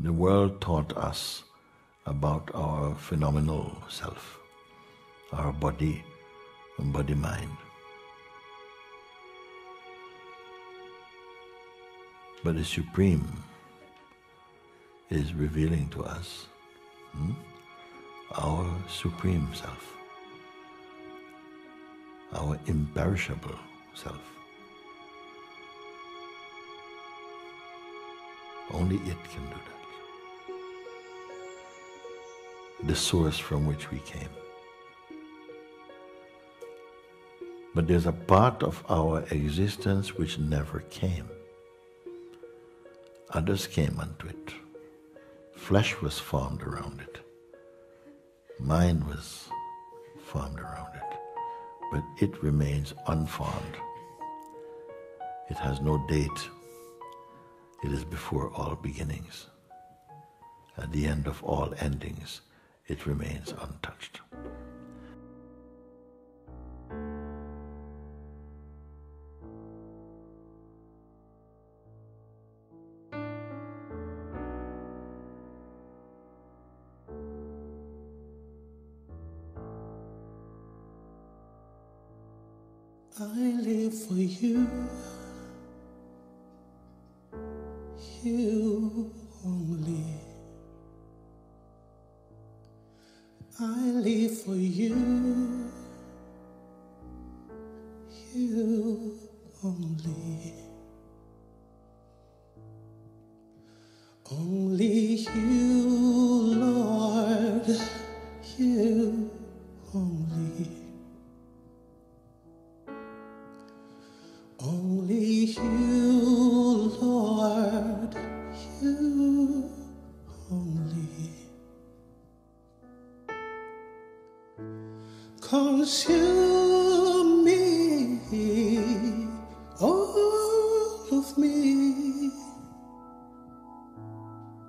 the world taught us about our phenomenal self, our body and body-mind. But the Supreme is revealing to us our Supreme Self, our imperishable Self. Only it can do that. The source from which we came. But there's a part of our existence which never came. Others came unto it. Flesh was formed around it. Mind was formed around it. But it remains unformed. It has no date. It is before all beginnings. At the end of all endings, it remains untouched. I live for you. You only. I live for you. You only. Only you, Lord. You only. Only you, Lord. You only. Consume me, all of me.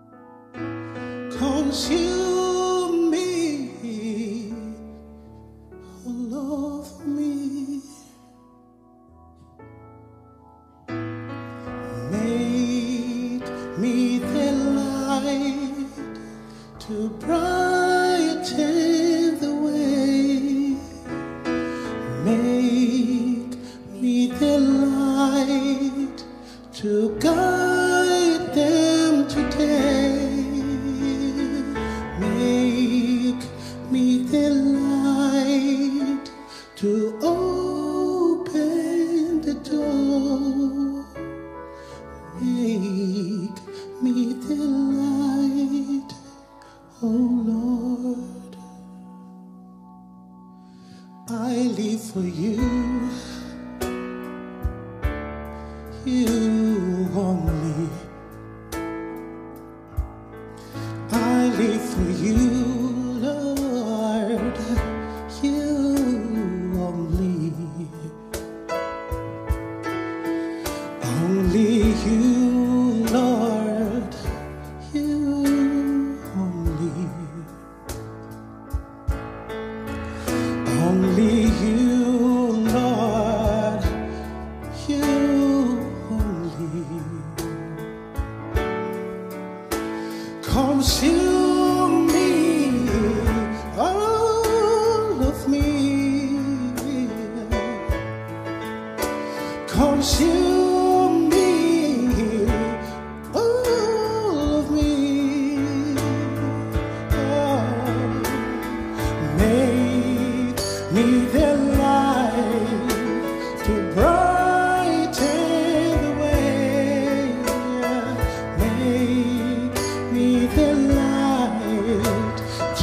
Consume me, all of me. Make me the light to brighten the way. Make me the light to guide them today. Make me the light to open the door. Make me the light, oh Lord. I live for you, you only. I live for you, Lord, you only. Only you, Lord. Only you, Lord, you only. Consume me, all of me. Consume me, all of me. Oh, need the light to brighten the way. Make me the light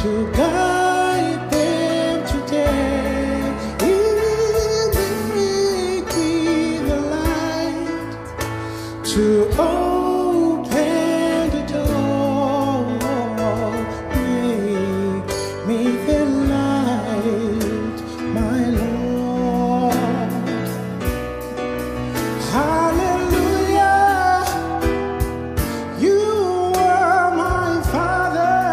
to guide them today. Make me the light to open the door. Make me the light, my Lord. Hallelujah. You are my Father.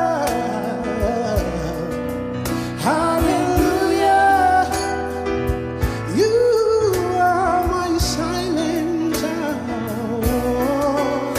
Hallelujah. You are my silent hour.